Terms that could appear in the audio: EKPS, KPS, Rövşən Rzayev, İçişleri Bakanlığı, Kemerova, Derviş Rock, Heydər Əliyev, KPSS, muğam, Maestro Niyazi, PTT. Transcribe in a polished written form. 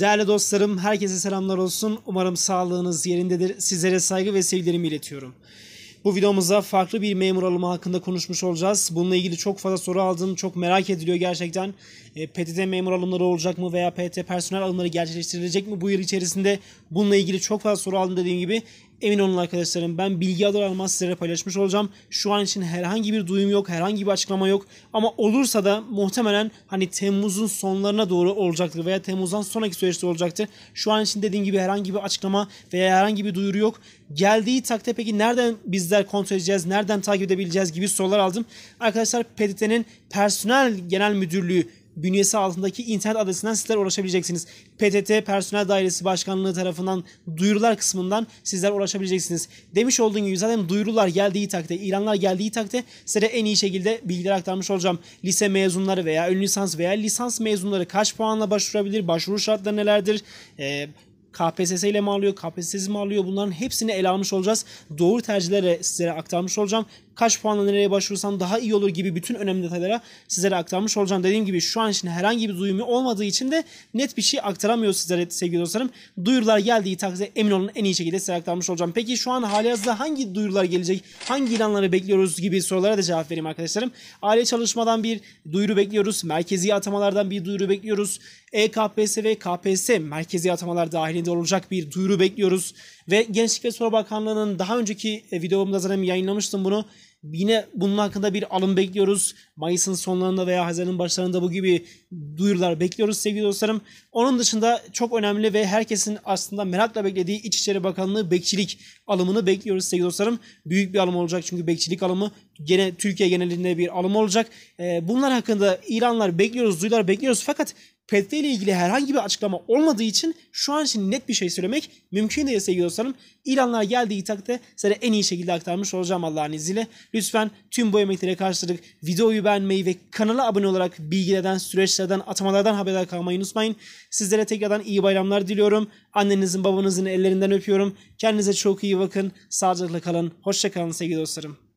Değerli dostlarım, herkese selamlar olsun. Umarım sağlığınız yerindedir. Sizlere saygı ve sevgilerimi iletiyorum. Bu videomuzda farklı bir memur alımı hakkında konuşmuş olacağız. Bununla ilgili çok fazla soru aldım. Çok merak ediliyor gerçekten. PTT memur alımları olacak mı veya PTT personel alımları gerçekleştirilecek mi bu yıl içerisinde? Bununla ilgili çok fazla soru aldım dediğim gibi. Emin olun arkadaşlarım, ben bilgi alır almaz sizlere paylaşmış olacağım. Şu an için herhangi bir duyum yok, herhangi bir açıklama yok. Ama olursa da muhtemelen hani Temmuz'un sonlarına doğru olacaktır veya Temmuz'dan sonraki süreçte olacaktır. Şu an için dediğim gibi herhangi bir açıklama veya herhangi bir duyuru yok. Geldiği takdirde peki nereden bizler kontrol edeceğiz, nereden takip edebileceğiz gibi sorular aldım. Arkadaşlar, PTT'nin Personel Genel Müdürlüğü bünyesi altındaki internet adresinden sizler ulaşabileceksiniz. PTT Personel Dairesi Başkanlığı tarafından duyurular kısmından sizler ulaşabileceksiniz. Demiş olduğum gibi zaten duyurular geldiği takdirde, ilanlar geldiği takdirde size en iyi şekilde bilgiler aktarmış olacağım. Lise mezunları veya ön lisans veya lisans mezunları kaç puanla başvurabilir, başvuru şartları nelerdir, KPSS ile mi alıyor, KPSS mi alıyor, bunların hepsini ele almış olacağız. Doğru tercihlere sizlere aktarmış olacağım. Kaç puanla nereye başvursam daha iyi olur gibi bütün önemli detaylara sizlere aktarmış olacağım. Dediğim gibi şu an için herhangi bir duyumu olmadığı için de net bir şey aktaramıyor sizlere sevgili dostlarım. Duyurular geldiği takdirde emin olun en iyi şekilde size aktarmış olacağım. Peki şu an halihazırda hangi duyurular gelecek, hangi ilanları bekliyoruz gibi sorulara da cevap vereyim arkadaşlarım. Aile çalışmadan bir duyuru bekliyoruz. Merkezi atamalardan bir duyuru bekliyoruz. EKPS ve KPS merkezi atamalar dahilinde olacak bir duyuru bekliyoruz. Ve Gençlik ve Spor Bakanlığı'nın daha önceki videomda zaten yayınlamıştım bunu. Yine bunun hakkında bir alım bekliyoruz. Mayıs'ın sonlarında veya Haziran'ın başlarında bu gibi duyurular bekliyoruz sevgili dostlarım. Onun dışında çok önemli ve herkesin aslında merakla beklediği İçişleri Bakanlığı bekçilik alımını bekliyoruz sevgili dostlarım. Büyük bir alım olacak çünkü bekçilik alımı gene Türkiye genelinde bir alım olacak. Bunlar hakkında ilanlar bekliyoruz, duyurular bekliyoruz fakat PTT ile ilgili herhangi bir açıklama olmadığı için şu an için net bir şey söylemek mümkün değil sevgili dostlarım. İlanlar geldiği takdirde size en iyi şekilde aktarmış olacağım Allah'ın izniyle. Lütfen tüm bu emeklere karşılık videoyu beğenmeyi ve kanala abone olarak bilgilerden, süreçlerden, atamalardan haberdar kalmayı unutmayın. Sizlere tekrardan iyi bayramlar diliyorum. Annenizin, babanızın ellerinden öpüyorum. Kendinize çok iyi bakın. Sağlıcakla kalın. Hoşça kalın sevgili dostlarım.